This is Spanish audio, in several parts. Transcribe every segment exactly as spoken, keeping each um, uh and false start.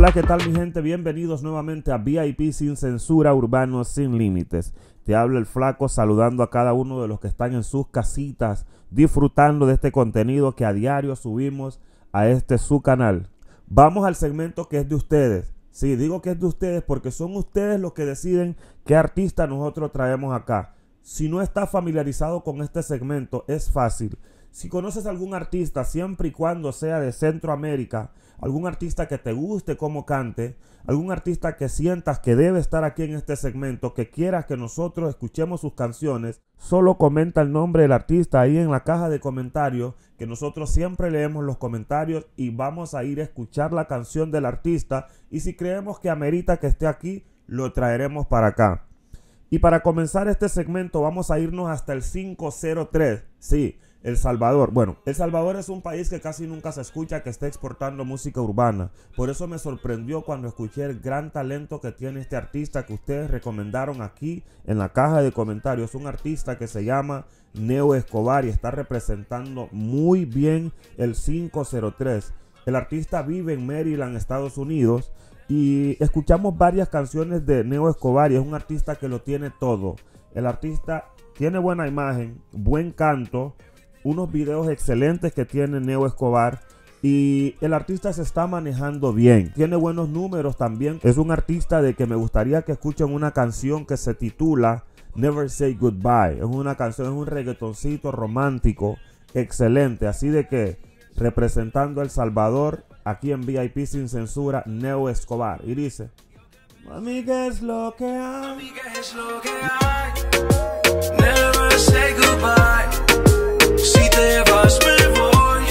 Hola, ¿qué tal mi gente? Bienvenidos nuevamente a V I P Sin Censura, Urbanos Sin Límites. Te habla el Flaco saludando a cada uno de los que están en sus casitas disfrutando de este contenido que a diario subimos a este su canal. Vamos al segmento que es de ustedes. Sí, digo que es de ustedes porque son ustedes los que deciden qué artista nosotros traemos acá. Si no estás familiarizado con este segmento, es fácil. Si conoces a algún artista, siempre y cuando sea de Centroamérica, algún artista que te guste como cante, algún artista que sientas que debe estar aquí en este segmento, que quieras que nosotros escuchemos sus canciones, solo comenta el nombre del artista ahí en la caja de comentarios, que nosotros siempre leemos los comentarios y vamos a ir a escuchar la canción del artista, y si creemos que amerita que esté aquí, lo traeremos para acá. Y para comenzar este segmento vamos a irnos hasta el cinco cero tres, sí, El Salvador. Bueno, El Salvador es un país que casi nunca se escucha que esté exportando música urbana. Por eso me sorprendió cuando escuché el gran talento que tiene este artista que ustedes recomendaron aquí en la caja de comentarios. Un artista que se llama Neo Escobar y está representando muy bien el cinco cero tres. El artista vive en Maryland, Estados Unidos. Y escuchamos varias canciones de Neo Escobar y es un artista que lo tiene todo. El artista tiene buena imagen, buen canto, unos videos excelentes que tiene Neo Escobar y el artista se está manejando bien. Tiene buenos números también. Es un artista de que me gustaría que escuchen una canción que se titula Never Say Goodbye. Es una canción, es un reggaetoncito romántico excelente. Así de que representando a El Salvador, aquí en V I P Sin Censura, Neo Escobar. Y dice: mami, ¿qué es lo que hay? Mami, ¿qué es lo que hay? Never say goodbye. Si te vas, me voy.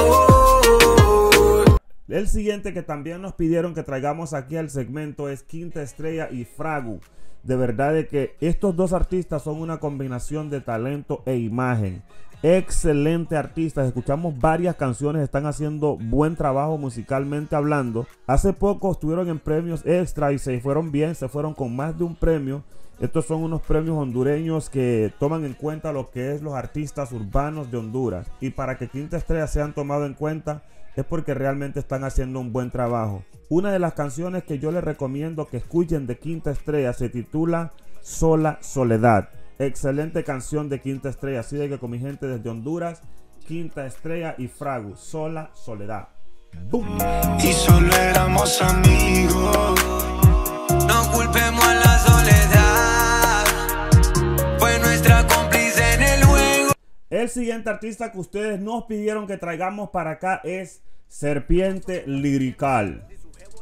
Oh, oh, oh. El siguiente que también nos pidieron que traigamos aquí al segmento es Quinta Estrella y Fragu. De verdad de que estos dos artistas son una combinación de talento e imagen. Excelente artista, escuchamos varias canciones, están haciendo buen trabajo musicalmente hablando. Hace poco estuvieron en premios extra y se fueron bien, se fueron con más de un premio. Estos son unos premios hondureños que toman en cuenta lo que es los artistas urbanos de Honduras. Y para que Quinta Estrella sean tomados en cuenta es porque realmente están haciendo un buen trabajo. Una de las canciones que yo les recomiendo que escuchen de Quinta Estrella se titula Sola Soledad. Excelente canción de Quinta Estrella, así de que con mi gente desde Honduras, Quinta Estrella y Fragu, Sola Soledad. ¡Bum! Y solo éramos amigos, no culpemos a la soledad, fue nuestra cómplice en el juego. El siguiente artista que ustedes nos pidieron que traigamos para acá es Serpiente Lirical.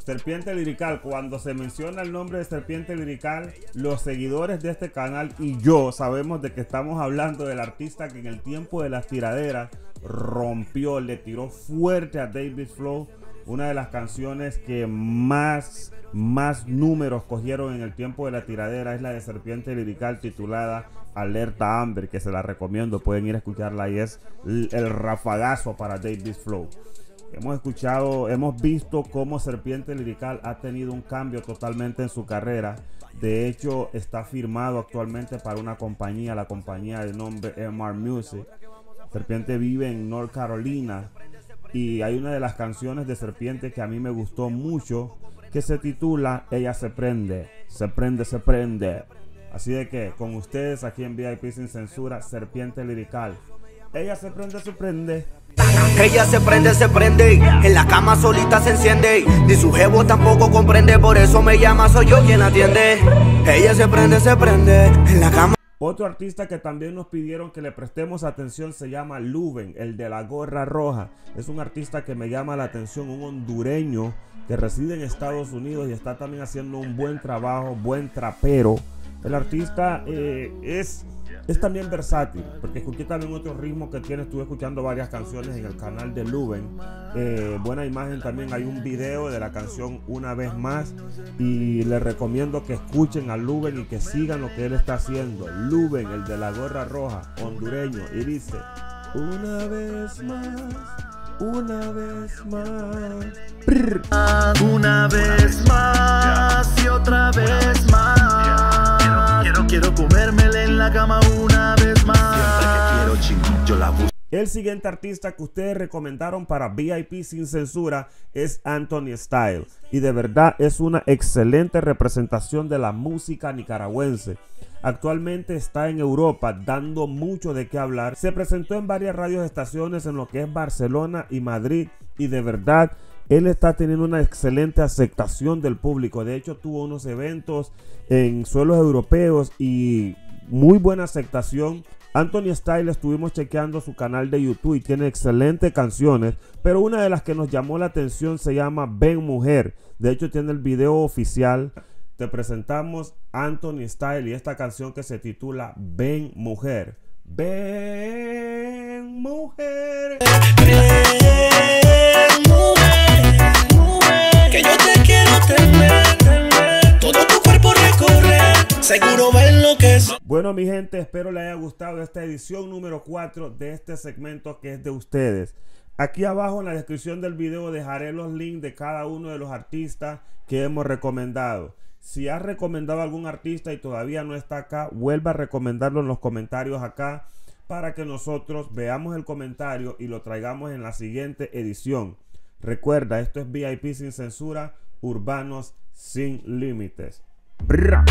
Serpiente Lirical, cuando se menciona el nombre de Serpiente Lirical, los seguidores de este canal y yo sabemos de que estamos hablando del artista que en el tiempo de las tiraderas rompió, le tiró fuerte a David Flow, una de las canciones que más, más números cogieron en el tiempo de la tiradera es la de Serpiente Lirical titulada Alerta Amber, que se la recomiendo, pueden ir a escucharla y es el rafagazo para David Flow. Hemos escuchado, hemos visto cómo Serpiente Lirical ha tenido un cambio totalmente en su carrera. De hecho, está firmado actualmente para una compañía, la compañía de nombre M R Music. Serpiente vive en North Carolina y hay una de las canciones de Serpiente que a mí me gustó mucho que se titula Ella se prende, se prende, se prende. Así de que con ustedes aquí en V I P Sin Censura, Serpiente Lirical. Ella se prende, se prende. Ella se prende, se prende, en la cama solita se enciende, ni su jevo tampoco comprende, por eso me llama, soy yo quien atiende. Ella se prende, se prende, en la cama. Otro artista que también nos pidieron que le prestemos atención se llama Luben, el de la gorra roja. Es un artista que me llama la atención, un hondureño que reside en Estados Unidos y está también haciendo un buen trabajo, buen trapero. El artista eh, es, es también versátil, porque escuché también otro ritmo que tiene, estuve escuchando varias canciones en el canal de Luben. Eh, buena imagen también, hay un video de la canción Una Vez Más y les recomiendo que escuchen a Luben y que sigan lo que él está haciendo. Luben, el de la gorra roja, hondureño, y dice: una vez más. Una vez más, una vez más y otra vez más. Quiero, quiero comérmela en la cama una vez más. Siempre que quiero, chingón, yo la busco. El siguiente artista que ustedes recomendaron para V I P Sin Censura es Anthony Style, y de verdad es una excelente representación de la música nicaragüense. Actualmente está en Europa dando mucho de qué hablar. Se presentó en varias radioestaciones en lo que es Barcelona y Madrid, y de verdad él está teniendo una excelente aceptación del público. De hecho, tuvo unos eventos en suelos europeos y muy buena aceptación. Anthony Style, estuvimos chequeando su canal de YouTube y tiene excelentes canciones, pero una de las que nos llamó la atención se llama Ven Mujer. De hecho, tiene el video oficial. Te presentamos Anthony Style y esta canción que se titula Ven Mujer. Ven Mujer, ven mujer, mujer, que yo te quiero tener, tener. Todo tu cuerpo recorrer, seguro ven lo que es. Bueno, mi gente, espero les haya gustado esta edición número cuatro de este segmento que es de ustedes. Aquí abajo en la descripción del video dejaré los links de cada uno de los artistas que hemos recomendado. Si has recomendado a algún artista y todavía no está acá, vuelva a recomendarlo en los comentarios acá para que nosotros veamos el comentario y lo traigamos en la siguiente edición. Recuerda, esto es V I P Sin Censura, urbanos sin límites. ¡Brr!